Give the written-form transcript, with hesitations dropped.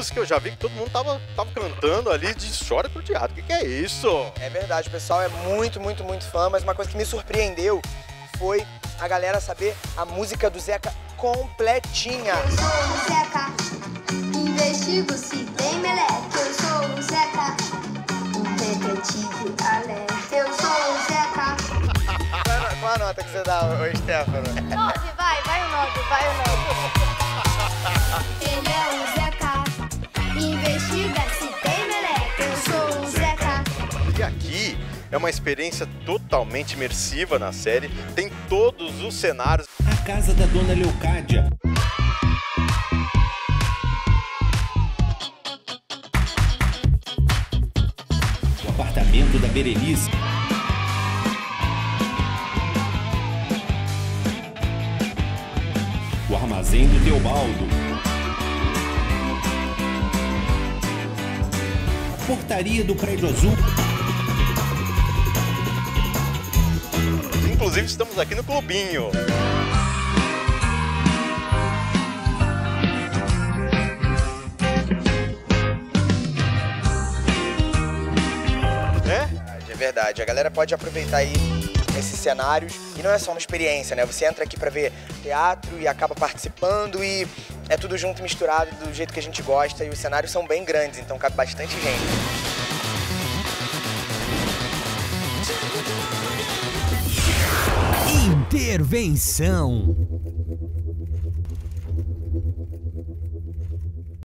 música, eu já vi que todo mundo tava cantando ali de chora pro teatro. O que é isso? É verdade, o pessoal é muito fã, mas uma coisa que me surpreendeu foi a galera saber a música do Zeca completinha. Eu sou o Zeca, investigo se tem meleque. Eu sou o Zeca, interpretivo alerta. Eu sou o Zeca. Qual a nota que você dá, ô Stéfano? 9, vai o 9, vai o 9. Ele é o Zeca, investiga se tem meleca, eu sou o Zeca. E aqui é uma experiência totalmente imersiva na série, tem todos os cenários. A casa da dona Leocádia. O apartamento da Berenice. O armazém do Teobaldo. Portaria do Prédio Azul. Inclusive, estamos aqui no Clubinho. É verdade, a galera pode aproveitar aí esses cenários. E não é só uma experiência, né? Você entra aqui pra ver teatro e acaba participando e... é tudo junto, misturado, do jeito que a gente gosta, e os cenários são bem grandes, então cabe bastante gente. Intervenção.